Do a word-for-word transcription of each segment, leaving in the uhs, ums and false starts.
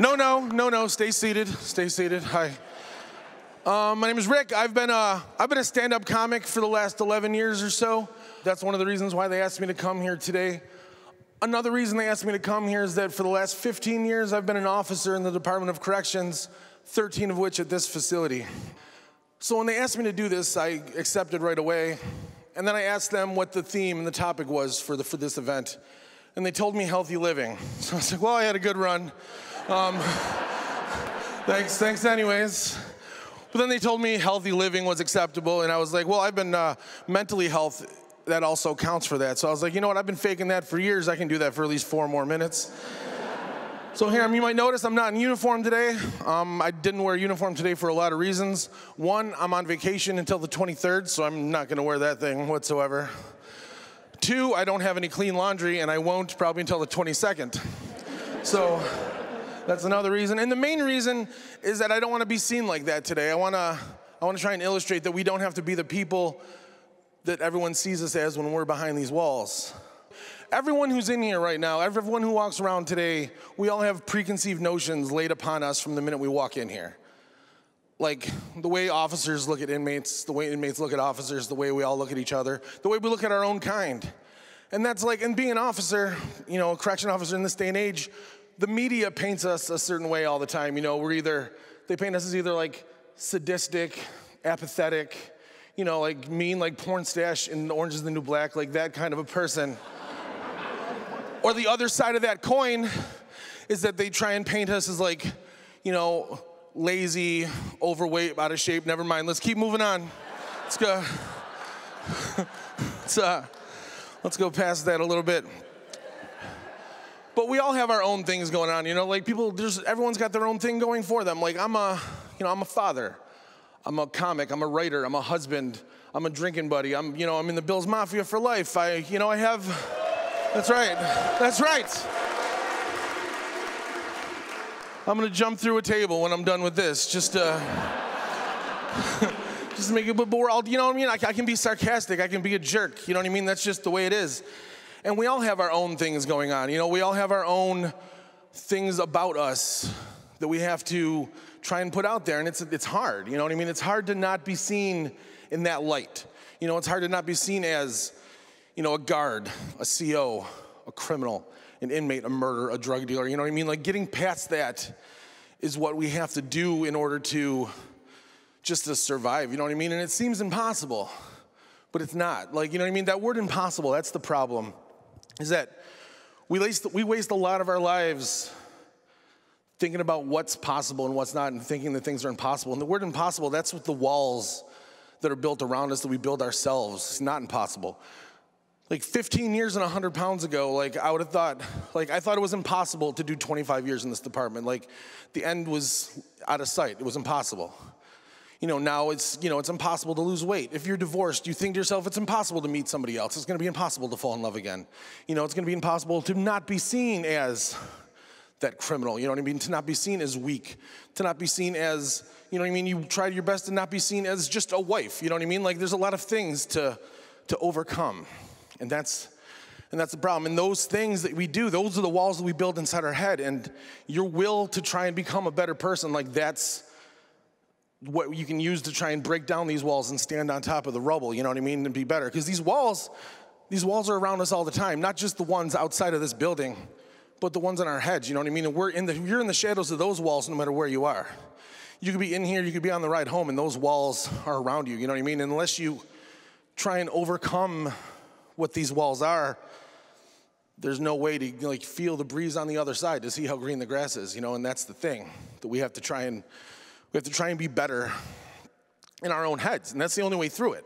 No, no, no, no, stay seated, stay seated, hi. Um, my name is Rick. I've been a, I've been a stand-up comic for the last eleven years or so. That's one of the reasons why they asked me to come here today. Another reason they asked me to come here is that for the last fifteen years, I've been an officer in the Department of Corrections, thirteen of which at this facility. So when they asked me to do this, I accepted right away. And then I asked them what the theme and the topic was for, the, for this event. And they told me healthy living. So I was like, well, I had a good run. Um, thanks, thanks anyways. But then they told me healthy living was acceptable, and I was like, well, I've been uh, mentally health, that also counts for that. So I was like, you know what, I've been faking that for years, I can do that for at least four more minutes. So here, you might notice I'm not in uniform today. Um, I didn't wear a uniform today for a lot of reasons. One, I'm on vacation until the twenty-third, so I'm not gonna wear that thing whatsoever. Two, I don't have any clean laundry, and I won't probably until the twenty-second. So. That's another reason. And the main reason is that I don't want to be seen like that today. I want to I want to try and illustrate that we don't have to be the people that everyone sees us as when we're behind these walls. Everyone who's in here right now, everyone who walks around today, we all have preconceived notions laid upon us from the minute we walk in here. Like the way officers look at inmates, the way inmates look at officers, the way we all look at each other, the way we look at our own kind. And that's like, and being an officer, you know, a correction officer in this day and age, the media paints us a certain way all the time. You know, we're either, they paint us as either like sadistic, apathetic, you know, like mean, like porn stash in Orange is the New Black, like that kind of a person. Or the other side of that coin is that they try and paint us as like, you know, lazy, overweight, out of shape, never mind, let's keep moving on. Let's go, let's, uh, let's go past that a little bit. But we all have our own things going on, you know, like people, there's, everyone's got their own thing going for them. Like I'm a, you know, I'm a father, I'm a comic, I'm a writer, I'm a husband, I'm a drinking buddy, I'm, you know, I'm in the Bills Mafia for life. I, you know, I have, that's right, that's right. I'm gonna jump through a table when I'm done with this, just uh, just make it, but we're all, you know what I mean? I, I can be sarcastic, I can be a jerk, you know what I mean? That's just the way it is. And we all have our own things going on. You know, we all have our own things about us that we have to try and put out there. And it's, it's hard, you know what I mean? It's hard to not be seen in that light. You know, it's hard to not be seen as, you know, a guard, a C O, a criminal, an inmate, a murderer, a drug dealer. You know what I mean? Like getting past that is what we have to do in order to just to survive, you know what I mean? And it seems impossible, but it's not. Like, you know what I mean? That word impossible, that's the problem. Is that we waste, we waste a lot of our lives thinking about what's possible and what's not and thinking that things are impossible. And the word impossible, that's with the walls that are built around us that we build ourselves. It's not impossible. Like fifteen years and one hundred pounds ago, like I would have thought, like I thought it was impossible to do twenty-five years in this department. Like the end was out of sight. It was impossible. You know, now it's, you know, it's impossible to lose weight. If you're divorced, you think to yourself, it's impossible to meet somebody else. It's gonna be impossible to fall in love again. You know, it's gonna be impossible to not be seen as that criminal, you know what I mean? To not be seen as weak, to not be seen as, you know what I mean? You try your best to not be seen as just a wife, you know what I mean? Like there's a lot of things to, to overcome. And that's, and that's the problem. And those things that we do, those are the walls that we build inside our head. And your will to try and become a better person, like that's, what you can use to try and break down these walls and stand on top of the rubble, you know what I mean, and be better. Because these walls, these walls are around us all the time, not just the ones outside of this building, but the ones in our heads, you know what I mean? And we're in the, you're in the shadows of those walls no matter where you are. You could be in here, you could be on the ride home, and those walls are around you, you know what I mean? Unless you try and overcome what these walls are, there's no way to like feel the breeze on the other side to see how green the grass is, you know, and that's the thing that we have to try and We have to try and be better in our own heads, and that's the only way through it.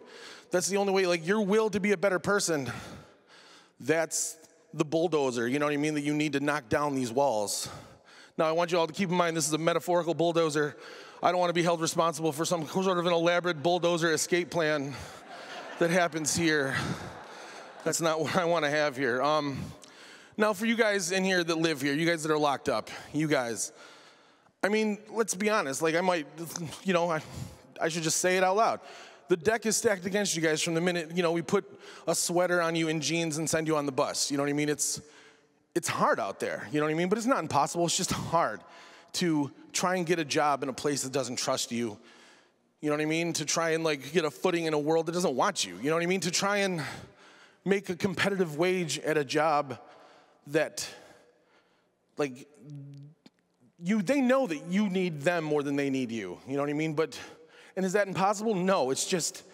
That's the only way, like your will to be a better person, that's the bulldozer, you know what I mean, that you need to knock down these walls. Now I want you all to keep in mind this is a metaphorical bulldozer. I don't want to be held responsible for some sort of an elaborate bulldozer escape plan that happens here. That's not what I want to have here. Um, now for you guys in here that live here, you guys that are locked up, you guys, I mean, let's be honest, like I might, you know, I, I should just say it out loud. The deck is stacked against you guys from the minute, you know, we put a sweater on you and jeans and send you on the bus, you know what I mean? It's, it's hard out there, you know what I mean? But it's not impossible, it's just hard. to try and get a job in a place that doesn't trust you. You know what I mean? To try and like get a footing in a world that doesn't want you. You know what I mean? To try and make a competitive wage at a job that like you, they know that you need them more than they need you. You know what I mean? But, and is that impossible? No, it's just,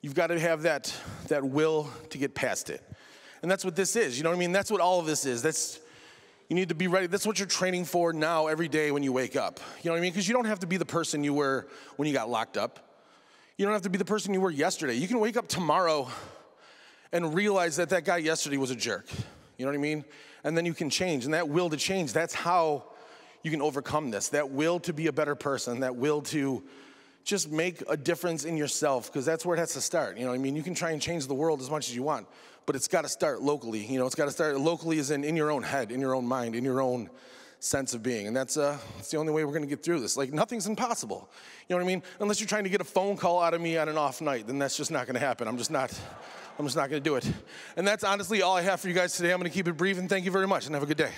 you've got to have that, that will to get past it. And that's what this is, you know what I mean? That's what all of this is. That's, you need to be ready. That's what you're training for now every day when you wake up. You know what I mean? Because you don't have to be the person you were when you got locked up. You don't have to be the person you were yesterday. You can wake up tomorrow and realize that that guy yesterday was a jerk. You know what I mean? And then you can change. And that will to change, that's how you can overcome this. That will to be a better person, that will to just make a difference in yourself, because that's where it has to start. You know what I mean? You can try and change the world as much as you want, but it's got to start locally. You know, it's got to start locally as in in your own head, in your own mind, in your own sense of being. And that's, uh, that's the only way we're going to get through this. Like, nothing's impossible. You know what I mean? Unless you're trying to get a phone call out of me on an off night, then that's just not going to happen. I'm just not, I'm just not going to do it. And that's honestly all I have for you guys today. I'm going to keep it brief, and thank you very much, and have a good day.